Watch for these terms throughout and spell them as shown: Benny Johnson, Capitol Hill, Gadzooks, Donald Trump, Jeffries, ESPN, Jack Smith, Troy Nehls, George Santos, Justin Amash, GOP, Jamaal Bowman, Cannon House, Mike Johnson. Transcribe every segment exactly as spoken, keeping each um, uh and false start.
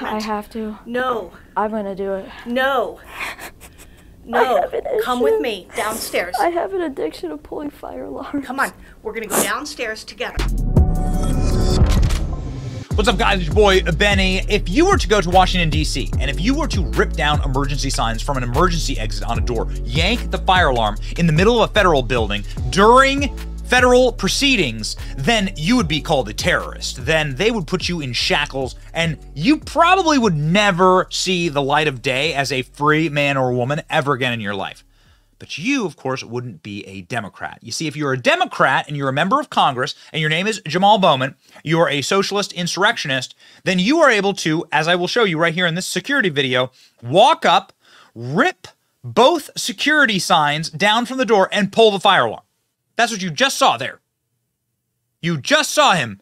I have to. No. I'm gonna do it. No. No. Come with me downstairs. I have an addiction of pulling fire alarms. Come on. We're gonna go downstairs together. What's up, guys? It's your boy, Benny. If you were to go to Washington, D C, and if you were to rip down emergency signs from an emergency exit on a door, yank the fire alarm in the middle of a federal building during federal proceedings, then you would be called a terrorist. Then they would put you in shackles, and you probably would never see the light of day as a free man or woman ever again in your life. But you, of course, wouldn't be a Democrat. You see, if you're a Democrat and you're a member of Congress and your name is Jamaal Bowman, you are a socialist insurrectionist, then you are able to, as I will show you right here in this security video, walk up, rip both security signs down from the door, and pull the fire alarm. That's what you just saw there. You just saw him.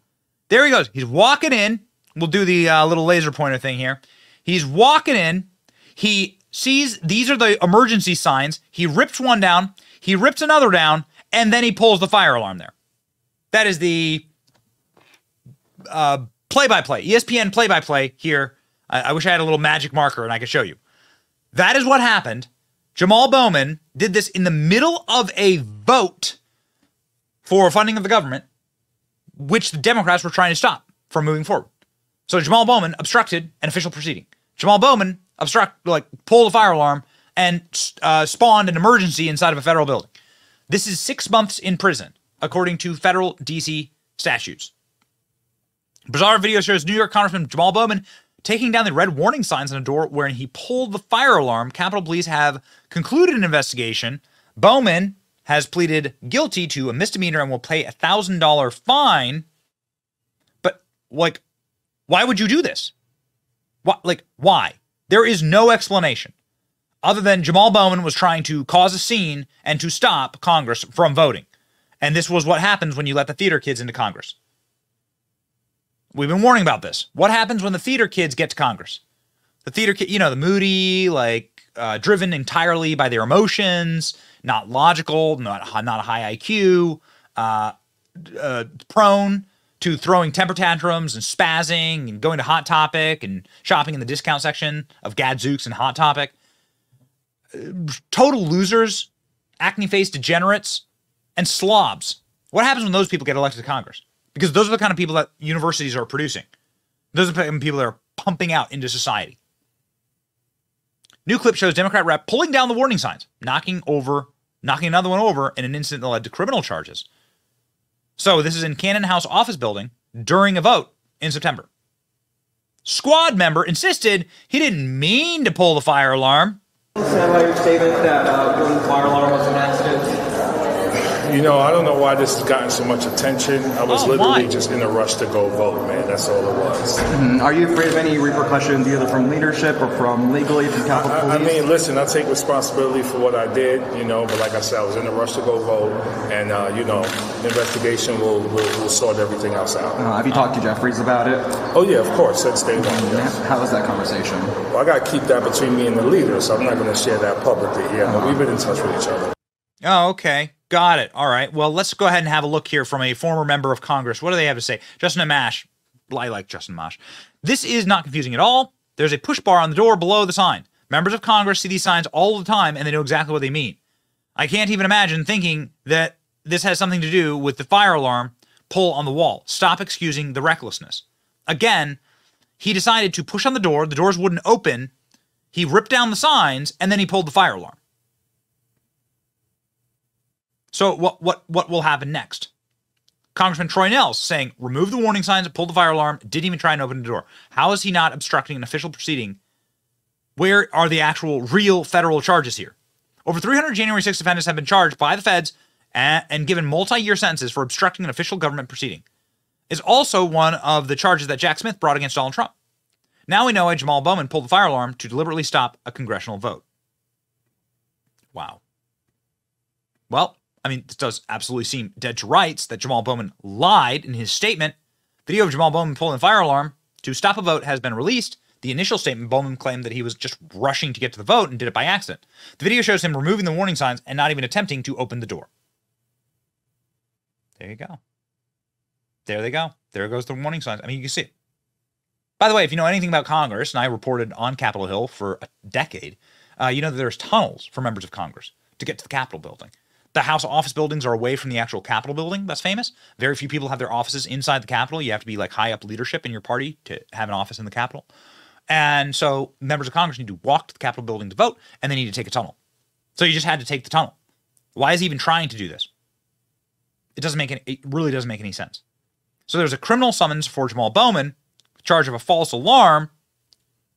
There he goes. He's walking in. We'll do the uh, little laser pointer thing here. He's walking in. He sees these are the emergency signs. He rips one down. He rips another down. And then he pulls the fire alarm there. That is the uh, play-by-play. E S P N play-by-play here. I, I wish I had a little magic marker and I could show you. That is what happened. Jamaal Bowman did this in the middle of a vote for funding of the government, which the Democrats were trying to stop from moving forward. So Jamaal Bowman obstructed an official proceeding. Jamaal Bowman obstruct, like, pulled a fire alarm and uh, spawned an emergency inside of a federal building. This is six months in prison, according to federal D C statutes. Bizarre video shows New York Congressman Jamaal Bowman taking down the red warning signs on a door wherein he pulled the fire alarm. Capitol Police have concluded an investigation. Bowman has pleaded guilty to a misdemeanor and will pay a one thousand dollar fine. But, like, why would you do this? Why, like, why? There is no explanation other than Jamaal Bowman was trying to cause a scene and to stop Congress from voting. And this was what happens when you let the theater kids into Congress. We've been warning about this. What happens when the theater kids get to Congress? The theater kid, you know, the moody, like, Uh, driven entirely by their emotions, not logical, not not a high I Q, uh, uh, prone to throwing temper tantrums and spazzing and going to Hot Topic and shopping in the discount section of Gadzooks and Hot Topic. Total losers, acne-faced degenerates, and slobs. What happens when those people get elected to Congress? Because those are the kind of people that universities are producing. Those are the kind of people that are pumping out into society. New clip shows Democrat rep pulling down the warning signs, knocking over, knocking another one over in an incident that led to criminal charges. So this is in Cannon House office building during a vote in September. Squad member insisted he didn't mean to pull the fire alarm. Stand by your statement that uh, pulling the fire alarm was an accident. You know, I don't know why this has gotten so much attention. I was oh, literally why? just in a rush to go vote, man. That's all it was. Mm-hmm. Are you afraid of any repercussions, either from leadership or from legally from Capitol Police? I, I mean, listen, I take responsibility for what I did, you know, but like I said, I was in a rush to go vote, and, uh, you know, the investigation will, will, will sort everything else out. Uh, have you talked to Jeffries about it? Oh, yeah, of course. That's day one. Yes. How was that conversation? Well, I got to keep that between me and the leader, so I'm not going to share that publicly. Yeah, uh-huh. But we've been in touch with each other. Oh, okay. Got it. All right. Well, let's go ahead and have a look here from a former member of Congress. What do they have to say? Justin Amash. I like Justin Amash. This is not confusing at all. There's a push bar on the door below the sign. Members of Congress see these signs all the time, and they know exactly what they mean. I can't even imagine thinking that this has something to do with the fire alarm pull on the wall. Stop excusing the recklessness. Again, he decided to push on the door. The doors wouldn't open. He ripped down the signs, and then he pulled the fire alarm. So what what what will happen next? Congressman Troy Nehls saying, remove the warning signs, pull the fire alarm, didn't even try and open the door. How is he not obstructing an official proceeding? Where are the actual real federal charges here? Over three hundred January sixth defendants have been charged by the feds and, and given multi-year sentences for obstructing an official government proceeding. It's also one of the charges that Jack Smith brought against Donald Trump. Now we know why Jamaal Bowman pulled the fire alarm to deliberately stop a congressional vote. Wow. Well, I mean, this does absolutely seem dead to rights that Jamaal Bowman lied in his statement. Video of Jamaal Bowman pulling the fire alarm to stop a vote has been released. The initial statement, Bowman claimed that he was just rushing to get to the vote and did it by accident. The video shows him removing the warning signs and not even attempting to open the door. There you go. There they go. There goes the warning signs. I mean, you can see it. By the way, if you know anything about Congress, and I reported on Capitol Hill for a decade, uh, you know that there's tunnels for members of Congress to get to the Capitol building. The House office buildings are away from the actual Capitol building. That's famous. Very few people have their offices inside the Capitol. You have to be like high up leadership in your party to have an office in the Capitol. And so members of Congress need to walk to the Capitol building to vote, and they need to take a tunnel. So you just had to take the tunnel. Why is he even trying to do this? It doesn't make any, it really doesn't make any sense. So there's a criminal summons for Jamaal Bowman, charge of a false alarm,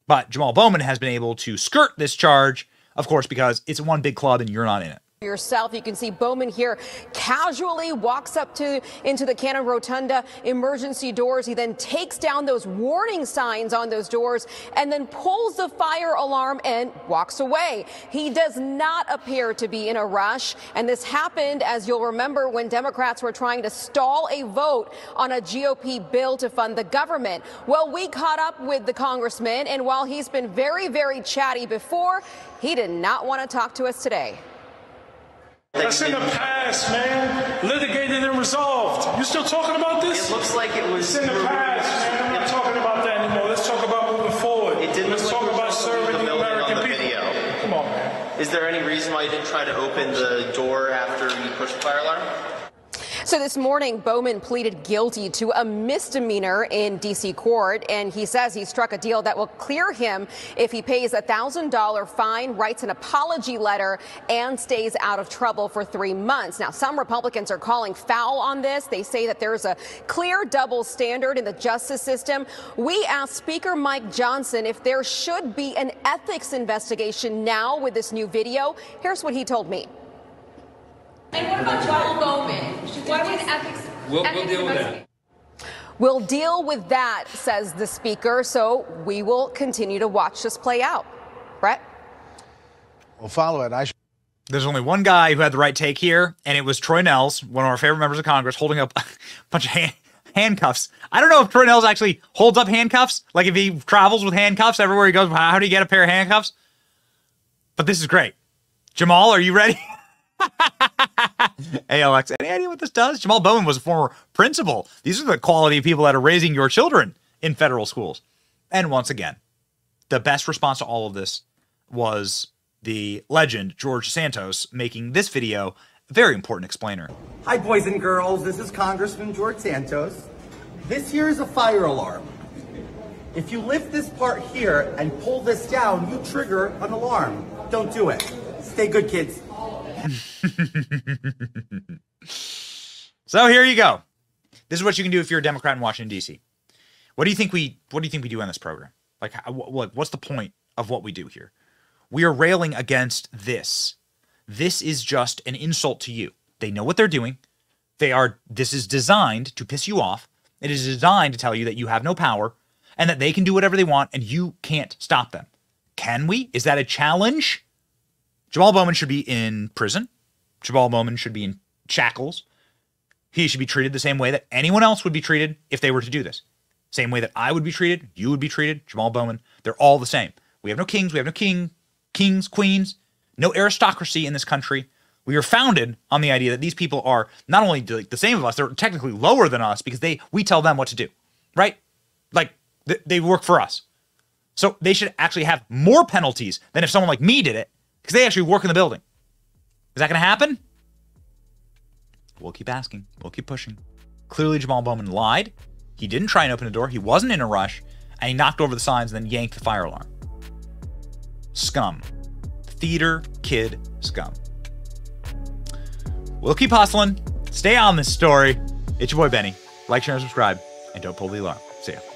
but Jamaal Bowman has been able to skirt this charge, of course, because it's one big club and you're not in it. Yourself, you can see Bowman here casually walks up to into the Cannon Rotunda emergency doors. He then takes down those warning signs on those doors and then pulls the fire alarm and walks away. He does not appear to be in a rush. And this happened, as you'll remember, when Democrats were trying to stall a vote on a G O P bill to fund the government. Well, we caught up with the congressman, and while he's been very, very chatty before, he did not want to talk to us today. That's in the past, man. Litigated and resolved. You still talking about this? It looks like it was. It's in the past, man. I'm not talking about that anymore. Let's talk about moving forward. It didn't. Let's talk about serving the American people. Come on, man. Is there any reason why you didn't try to open the door after you pushed the fire alarm? So this morning, Bowman pleaded guilty to a misdemeanor in D C court, and he says he struck a deal that will clear him if he pays a one thousand dollar fine, writes an apology letter, and stays out of trouble for three months. Now, some Republicans are calling foul on this. They say that there's a clear double standard in the justice system. We asked Speaker Mike Johnson if there should be an ethics investigation now with this new video. Here's what he told me. And what about Jamaal Bowman? Should Why would ethics? We'll, ethics we'll deal with that. We'll deal with that, says the speaker. So we will continue to watch this play out. Brett? We'll follow it. I There's only one guy who had the right take here, and it was Troy Nehls, one of our favorite members of Congress, holding up a bunch of hand handcuffs. I don't know if Troy Nehls actually holds up handcuffs. Like if he travels with handcuffs everywhere he goes, how do you get a pair of handcuffs? But this is great. Jamaal, are you ready? Hey, Alex, any idea what this does? Jamaal Bowman was a former principal. These are the quality of people that are raising your children in federal schools. And once again, the best response to all of this was the legend George Santos making this video a very important explainer. Hi, boys and girls. This is Congressman George Santos. This here is a fire alarm. If you lift this part here and pull this down, you trigger an alarm. Don't do it. Stay good, kids. So here you go. This is what you can do if you're a Democrat in Washington, D C What do you think we what do you think we do on this program? Like what what's the point of what we do here? We are railing against this. This is just an insult to you. They know what they're doing. They are this is designed to piss you off. It is designed to tell you that you have no power and that they can do whatever they want and you can't stop them. Can we? Is that a challenge? Jamaal Bowman should be in prison. Jamaal Bowman should be in shackles. He should be treated the same way that anyone else would be treated if they were to do this. Same way that I would be treated, you would be treated, Jamaal Bowman. They're all the same. We have no kings. We have no king, kings, queens, no aristocracy in this country. We are founded on the idea that these people are not only the same as us, they're technically lower than us because they we tell them what to do, right? Like th- they work for us. So they should actually have more penalties than if someone like me did it, because they actually work in the building. Is that going to happen? We'll keep asking. We'll keep pushing. Clearly, Jamaal Bowman lied. He didn't try and open the door. He wasn't in a rush. And he knocked over the signs and then yanked the fire alarm. Scum. Theater kid scum. We'll keep hustling. Stay on this story. It's your boy, Benny. Like, share, and subscribe. And don't pull the alarm. See ya.